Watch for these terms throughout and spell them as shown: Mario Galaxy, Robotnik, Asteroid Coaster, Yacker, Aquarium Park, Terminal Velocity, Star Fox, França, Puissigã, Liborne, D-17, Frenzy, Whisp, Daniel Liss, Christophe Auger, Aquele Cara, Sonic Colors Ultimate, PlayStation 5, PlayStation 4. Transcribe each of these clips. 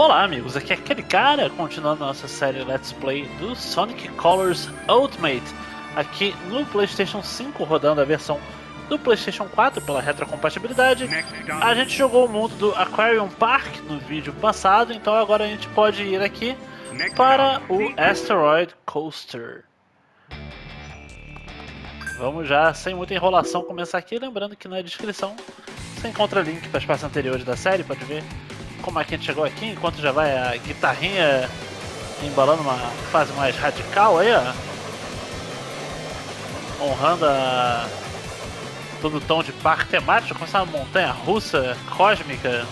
Olá amigos, aqui é Aquele Cara, continuando nossa série Let's Play do Sonic Colors Ultimate, aqui no PlayStation 5, rodando a versão do PlayStation 4 pela retrocompatibilidade. A gente jogou o mundo do Aquarium Park no vídeo passado, então agora a gente pode ir aqui para o Asteroid Coaster. Vamos já, sem muita enrolação, começar aqui, lembrando que na descrição você encontra link para as partes anteriores da série, pode ver como é que a gente chegou aqui, enquanto já vai a guitarrinha embalando uma fase mais radical aí, ó. Honrando todo o tom de parque temático, com essa montanha russa cósmica,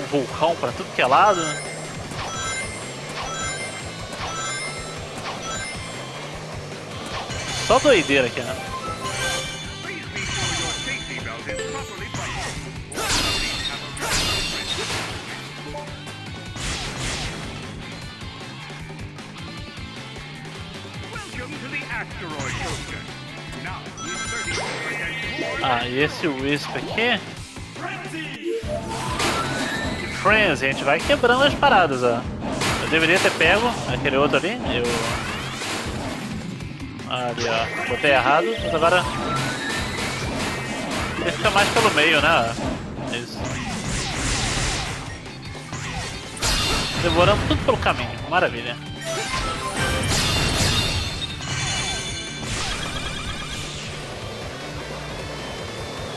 um vulcão para tudo que é lado. Só doideira aqui, né? Ah, e esse Whisp aqui? Frenzy, a gente vai quebrando as paradas, ó. Eu deveria ter pego aquele outro ali, ali, ó, botei errado, mas agora ele fica mais pelo meio, né? Isso. Devorando tudo pelo caminho, maravilha.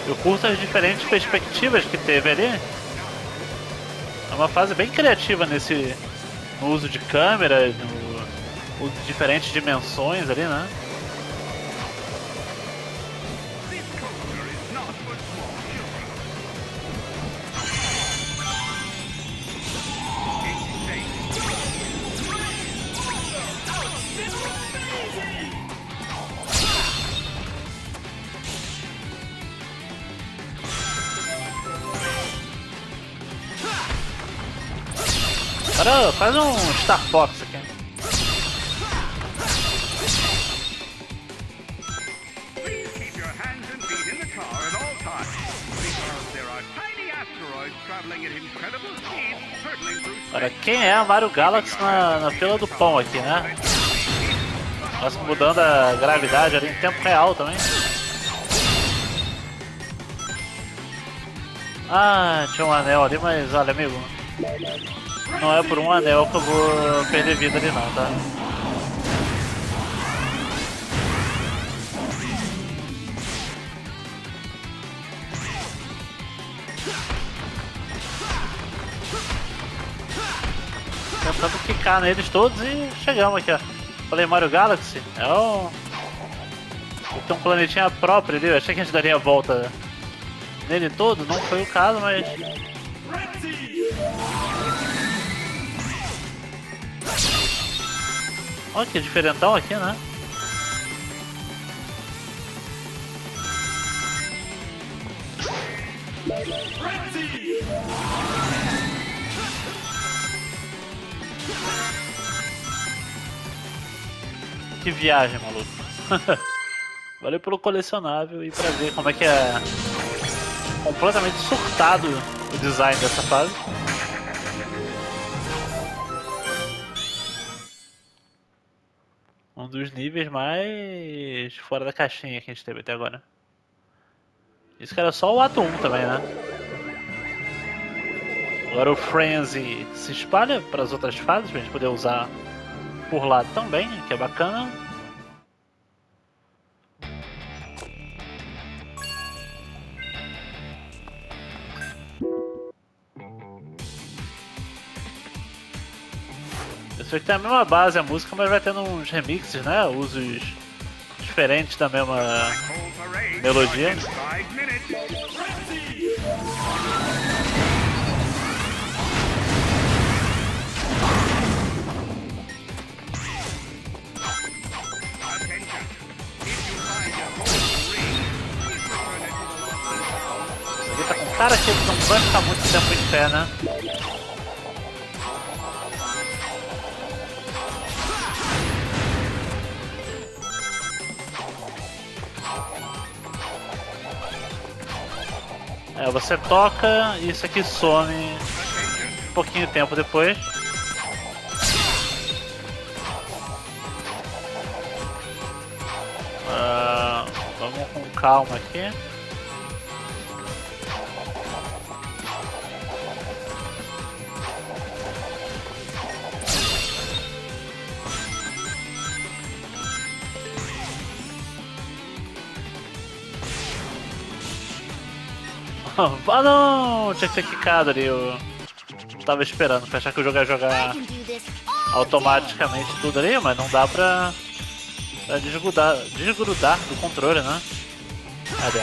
Eu curto as diferentes perspectivas que teve ali. É uma fase bem criativa no uso de câmera, no uso de diferentes dimensões ali, né? Cara, faz um Star Fox aqui. Olha, quem é a Mario Galaxy na fila do pão aqui, né? Nós mudando a gravidade ali em tempo real também. Ah, tinha um anel ali, mas olha, amigo, não é por um anel que eu vou perder vida ali não, tá? Tentando quicar neles todos e chegamos aqui, ó. Falei, Mario Galaxy, tem um planetinha próprio ali, eu achei que a gente daria a volta nele todo, não foi o caso, mas... Olha que diferentão aqui, né? Que viagem, maluco. Valeu pelo colecionável e pra ver como é que é completamente surtado o design dessa fase. Um dos níveis mais fora da caixinha que a gente teve até agora. Isso que era só o ato 1 também, né? Agora o Frenzy se espalha para as outras fases, pra gente poder usar por lá também, que é bacana. Tem a mesma base a música, mas vai tendo uns remixes, né? Usos diferentes da mesma melodia. Isso aqui tá com cara que ele não vai ficar muito tempo em pé, né? Você toca e isso aqui some pouquinho tempo depois. Vamos com calma aqui. Ah não! Tinha que ter quicado ali, eu tava esperando, pra achar que o jogo ia jogar automaticamente tudo ali, mas não dá pra desgrudar do controle, né? Cadê?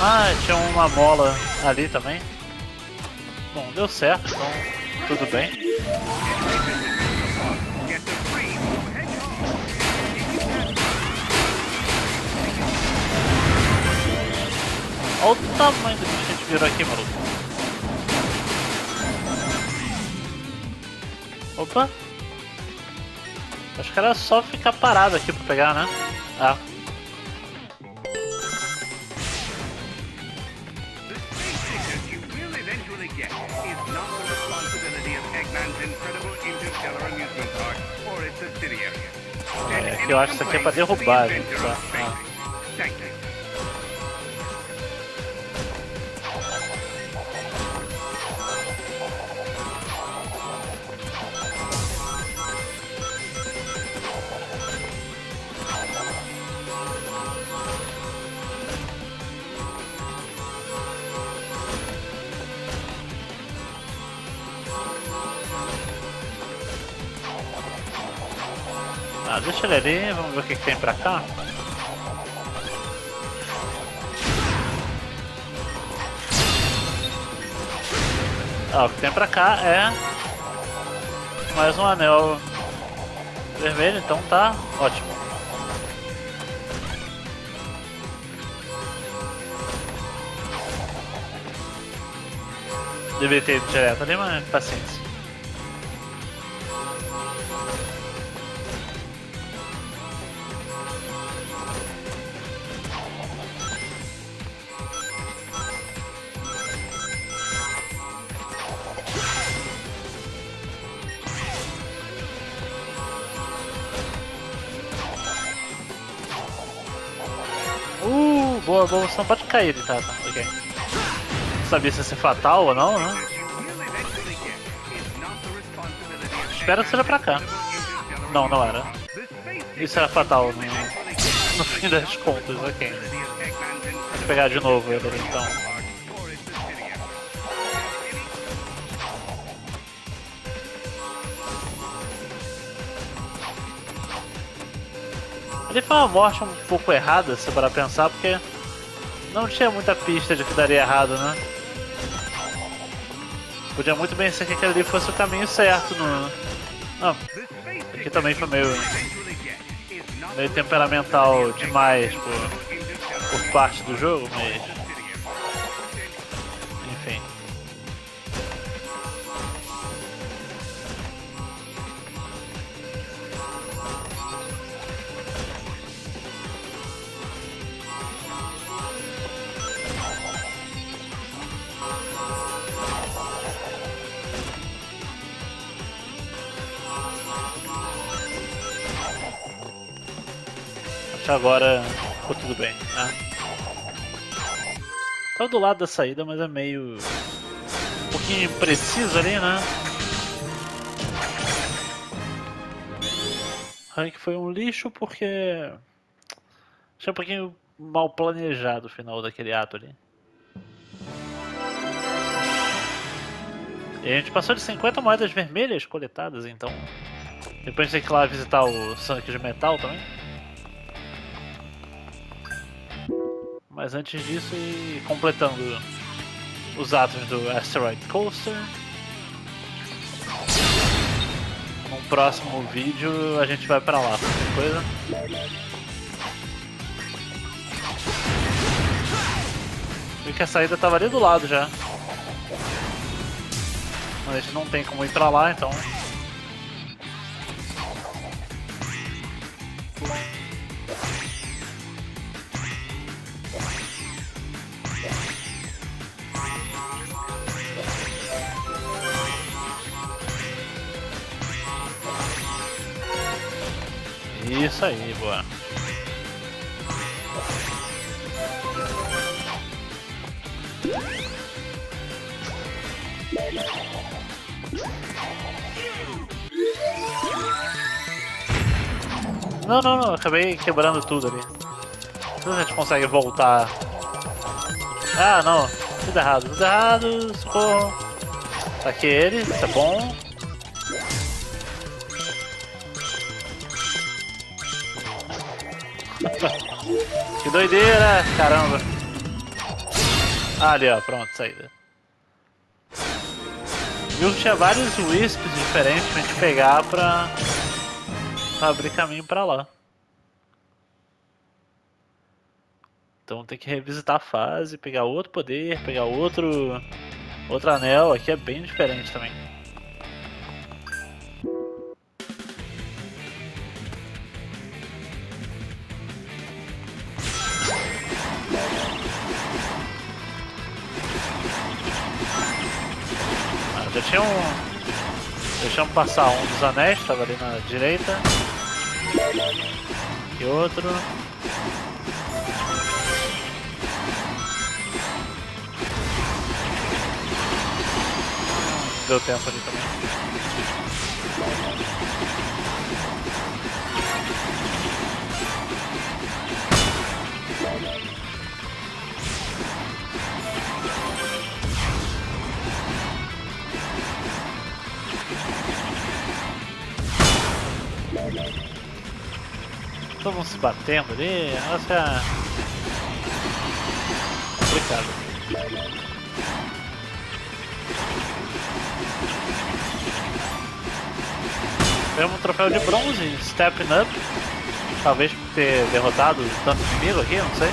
Ah, tinha uma mola ali também. Bom, deu certo, então tudo bem. Olha o tamanho do bicho que a gente virou aqui, maluco. Opa. Acho que era só ficar parado aqui pra pegar, né? Ah. É, aqui eu acho que isso aqui é pra derrubar, gente. Ah. Deixa ele ali, vamos ver o que tem pra cá. Ah, o que tem pra cá é mais um anel vermelho, então tá ótimo. Deveria ter ido direto ali, mas paciência. Boa, boa, você não pode cair de tá, ok. Não sabia se ia ser fatal ou não, né? Espero que seja pra cá. Não, não era. Isso era fatal no fim das contas, ok. Vou pegar de novo ele então. Ele foi uma morte um pouco errada, se para pensar, porque não tinha muita pista de que daria errado, né? Podia muito bem ser que aquele ali fosse o caminho certo no... Não, aqui também foi meio temperamental demais por parte do jogo, mas... Enfim. Agora ficou tudo bem, né? Tá do lado da saída, mas é meio... um pouquinho impreciso ali, né? Rank foi um lixo porque... achei um pouquinho mal planejado o final daquele ato ali. E a gente passou de 50 moedas vermelhas coletadas, então... Depois a gente tem que ir lá visitar o Sonic de Metal também. Mas antes disso, e completando os atos do Asteroid Coaster, no próximo vídeo a gente vai pra lá, qualquer coisa. Vi que a saída tava ali do lado já. Mas a gente não tem como ir pra lá, então... Isso aí, boa. Não, não, não, acabei quebrando tudo ali. Se a gente consegue voltar. Ah, não, tudo errado, socorro. Tá aqui ele, isso é bom. Que doideira, caramba. Ah, ali ó, pronto, saída. Viu que tinha vários Wisps diferentes pra gente pegar pra abrir caminho pra lá. Então tem que revisitar a fase, pegar outro poder, pegar outro anel, aqui é bem diferente também. Ah, já tinha um... Deixamos passar um dos anéis, estava ali na direita. E outro. Deu tempo ali também. Todo mundo se batendo ali, nossa, complicado. Temos um troféu de bronze, Stepping Up, talvez por ter derrotado tanto inimigo aqui, não sei.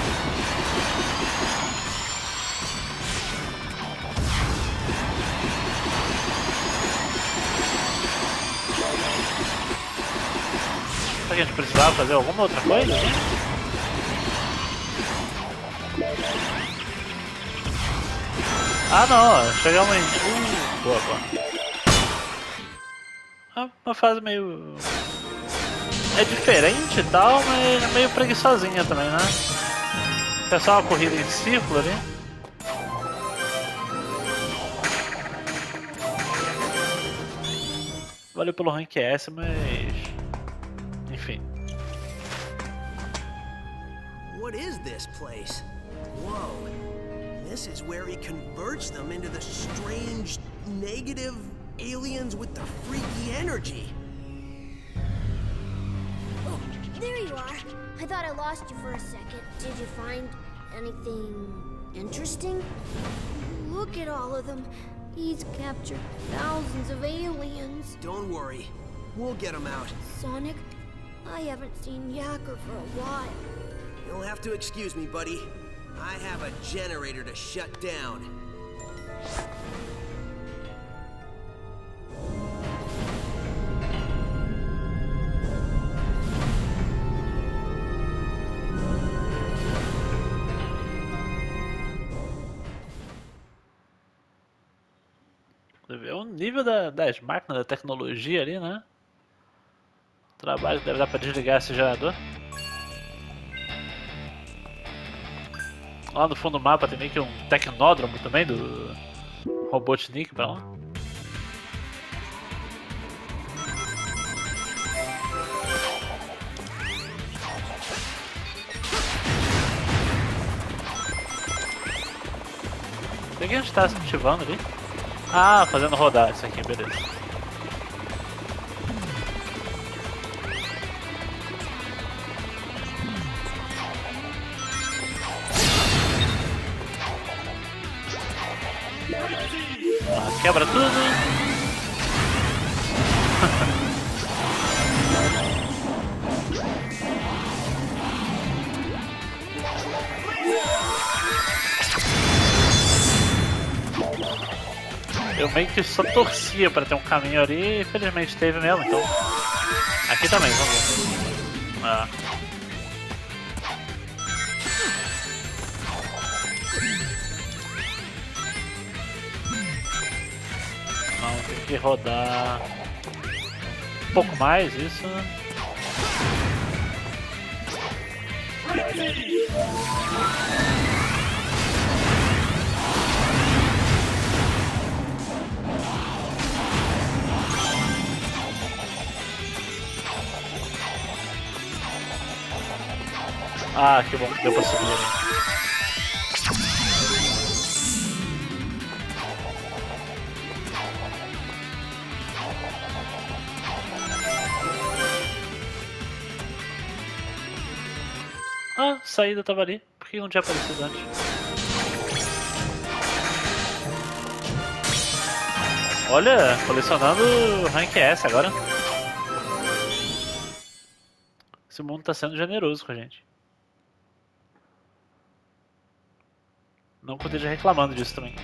Será que a gente precisava fazer alguma outra coisa? Ah não, chegamos em... boa, boa. Uma fase meio... é diferente e tal, mas meio preguiçosinha também, né? É só uma corrida em círculo ali. Valeu pelo rank S, mas... enfim. What is this place? Whoa. This is where he converts them into the strange negative aliens with the freaky energy. Oh, there you are. I thought I lost you for a second. Did you find anything interesting? Look at all of them. He's captured thousands of aliens. Don't worry. We'll get them out. Sonic, I haven't seen Yacker for a while. You'll have to excuse me, buddy. I have a generator to shut down. O nível das máquinas, da tecnologia ali, né? O trabalho deve dar pra desligar esse gerador. Lá no fundo do mapa tem meio que um tecnódromo também do Robotnik pra lá. Tem que a gente tá se ativando ali. Ah, fazendo rodar isso aqui, beleza. Ah, quebra tudo. Eu meio que só torcia pra ter um caminho ali e infelizmente teve mesmo, então... aqui também, vamos ver. Ah. Não, tem que rodar... um pouco mais, isso... Frenzy! Ah, que bom, deu pra subir ali. Ah, saída tava ali. Por que não tinha aparecido antes? Olha, colecionando Rank S agora. Esse mundo tá sendo generoso com a gente. Não poderia reclamando disso também.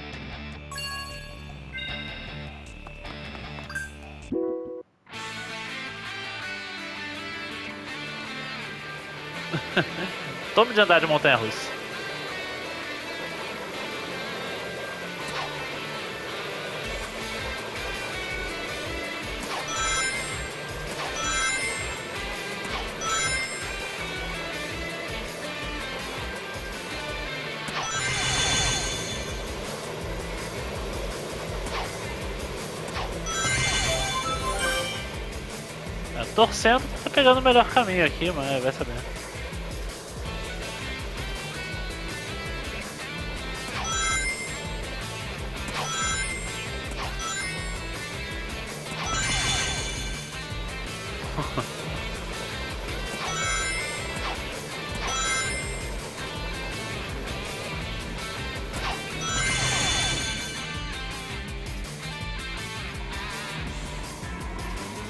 Tome de andar de montanha-russa. Torcendo, tá pegando o melhor caminho aqui, mas vai saber.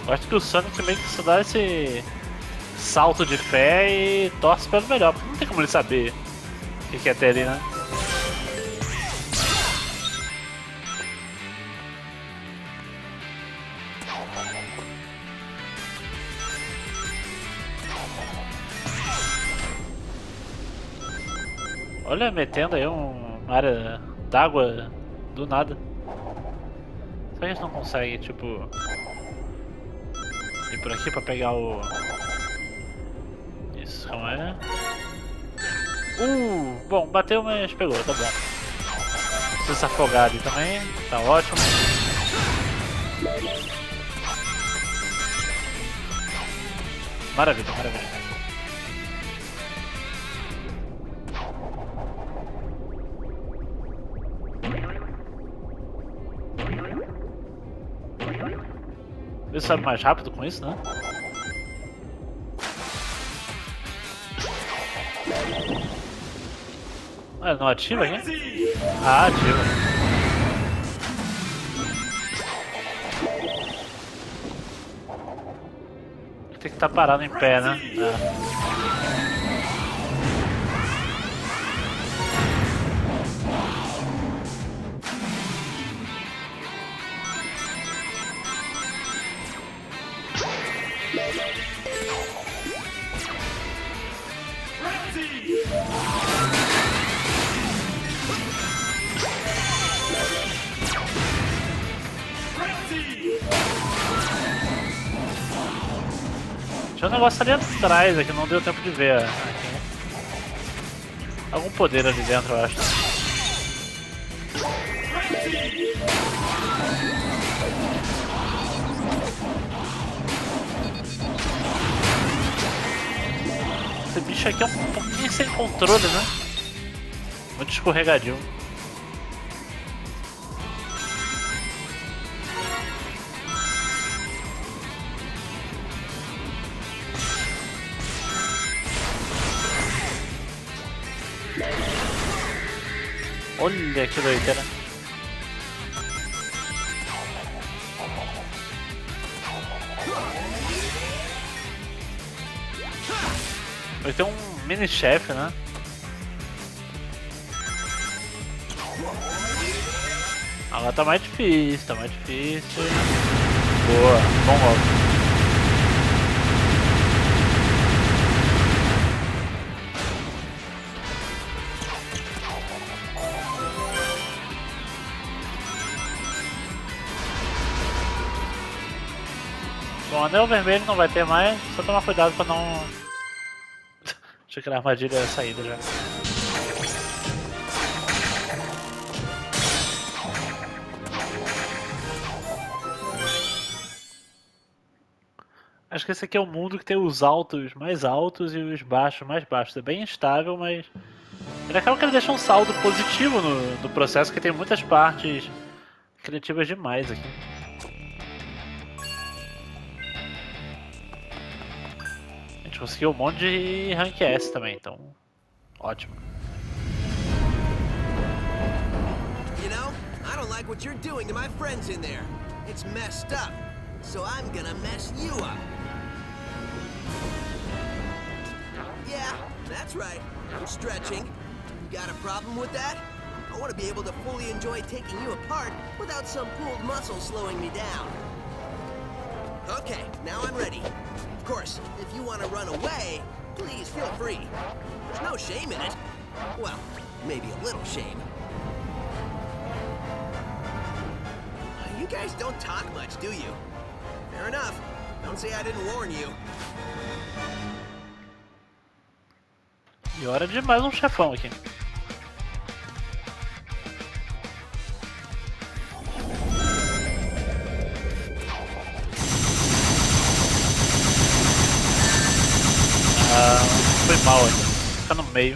Acho que o Sonic meio que só dá esse salto de fé e torce pelo melhor, porque não tem como ele saber o que é ter ali, né? Olha, metendo aí uma área d'água do nada. Será que a gente não consegue, tipo... ir por aqui pra pegar o... isso, calma aí. Bom, bateu, mas pegou, tá bom. Não precisa se afogar ali também, tá ótimo. Maravilha, maravilha. Ele sobe mais rápido com isso, né? Ah, não ativa aqui? Ah, ativa. Tem que estar parado em pé, né? Tinha um negócio ali atrás, aqui não deu tempo de ver. Algum poder ali dentro, eu acho. Esse bicho aqui é um pouquinho sem controle, né? Muito escorregadio. Olha que doideira. Vai ter um mini-chefe, né? Agora tá mais difícil, tá mais difícil. Boa, bom golpe. O anel vermelho não vai ter mais, só tomar cuidado pra não... Achei que na armadilha era a saída já. Acho que esse aqui é o mundo que tem os altos mais altos e os baixos mais baixos. É bem instável, mas... ele acaba que ele deixa um saldo positivo no processo, que tem muitas partes criativas demais aqui. A gente conseguiu um monte de rank S também, então... ótimo. You know, I don't like what you're doing to my friends in there. It's messed up. So I'm gonna mess you up. Yeah, that's right. I'm stretching. You got a problem with that? I want to be able to fully enjoy taking you apart without some pulled muscle slowing me down. Okay, now I'm ready. Of course, if you want to run away, please feel free. There's no shame in it. Well, maybe a little shame. You guys don't talk much, do you? Fair enough. Don't say I didn't warn you. E hora de mais um chefão aqui. Ah, foi mal aqui. Fica no meio.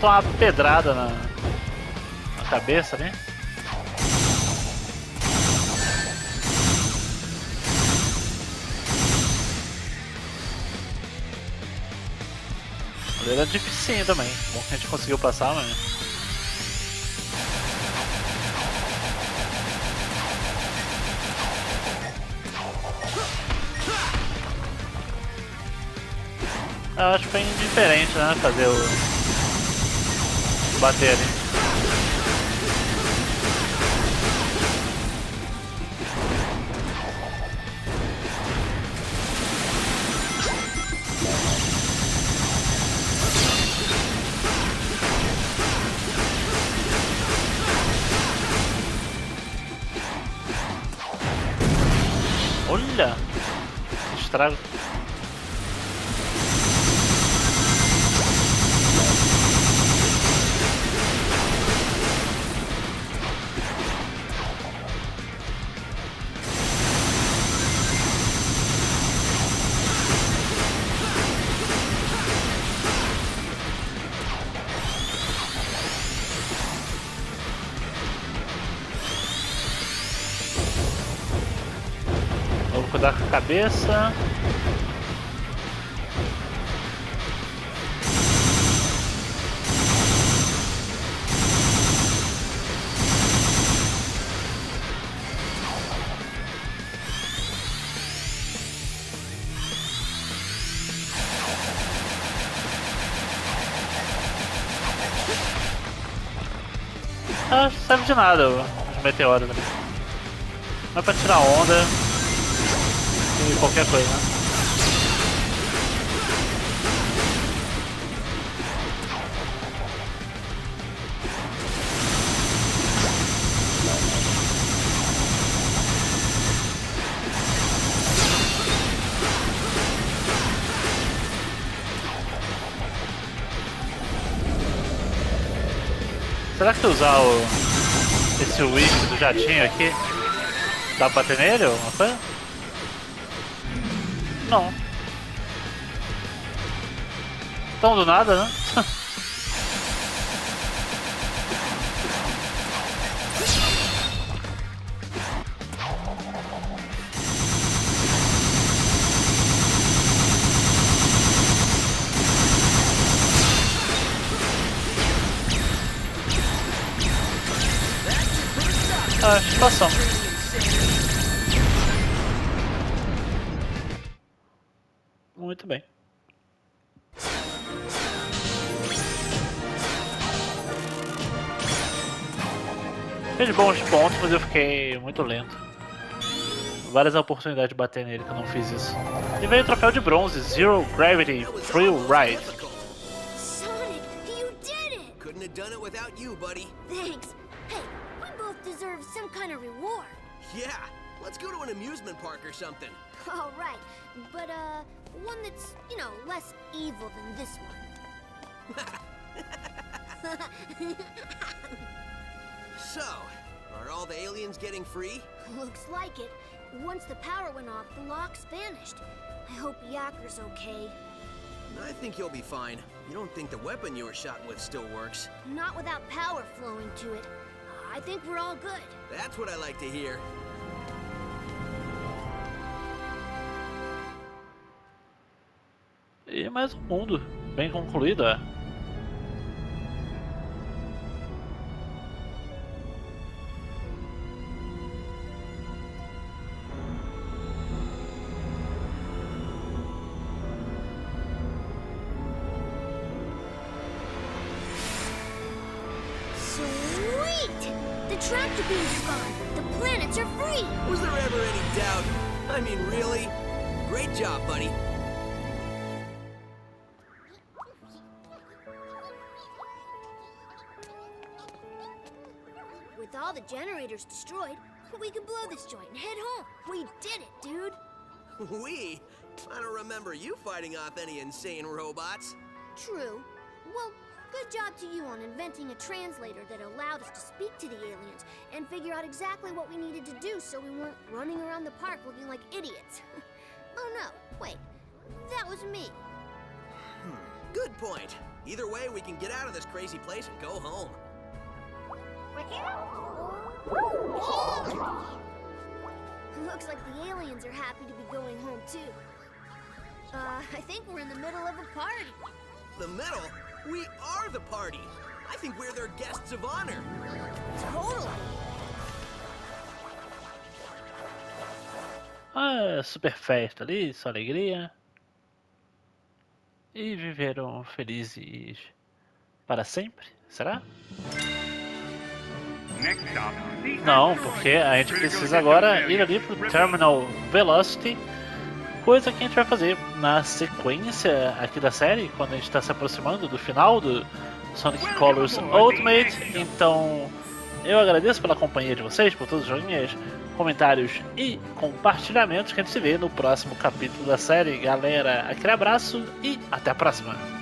Tomar uma pedrada na cabeça, né? Era difícil também. Bom que a gente conseguiu passar, mas... eu acho que foi indiferente, né? Fazer o... bater ali. Olha! Estrago. Dar com a cabeça. Ah, não serve de nada os meteoros ali. Não é pra tirar onda. Qualquer coisa, né? Será que usar esse Whisp do jatinho aqui dá pra bater nele ou alguma coisa? Não. Tão do nada, né? Ah, passamos. Muito bem. Fez bons pontos, mas eu fiquei muito lento. Várias oportunidades de bater nele que eu não fiz isso. E veio o troféu de bronze, Zero Gravity Free Ride. Sonic, you did it! Couldn't have done it without you, buddy. Thanks. Hey, we both deserve some kind of reward. Yeah, let's go to an amusement park or something. All right, but one that's, you know, less evil than this one. So, are all the aliens getting free? Looks like it. Once the power went off, the locks vanished. I hope Yacker's okay. I think you'll be fine. You don't think the weapon you were shot with still works? Not without power flowing to it. I think we're all good. That's what I like to hear. E mais um mundo bem concluído, é. Sweet! The tractor beams are gone. The planets are free. Was there ever any doubt? I mean, really? Great job, buddy. With all the generators destroyed, we could blow this joint and head home. We did it, dude. We? I don't remember you fighting off any insane robots. True. Well, good job to you on inventing a translator that allowed us to speak to the aliens and figure out exactly what we needed to do so we weren't running around the park looking like idiots. Oh no, wait. That was me. Good point. Either way, we can get out of this crazy place and go home. Looks like the aliens are happy to be going home too. I think we're in the middle of a party. The middle? We are the party. I think we're their guests of honor. Totally. Ah, super festa ali, só alegria. E viveram felizes para sempre, será? Não, porque a gente precisa agora ir ali pro Terminal Velocity, coisa que a gente vai fazer na sequência aqui da série, quando a gente está se aproximando do final do Sonic Colors Ultimate. Então eu agradeço pela companhia de vocês, por todos os joinhas, comentários e compartilhamentos, que a gente se vê no próximo capítulo da série. Galera, aquele abraço e até a próxima!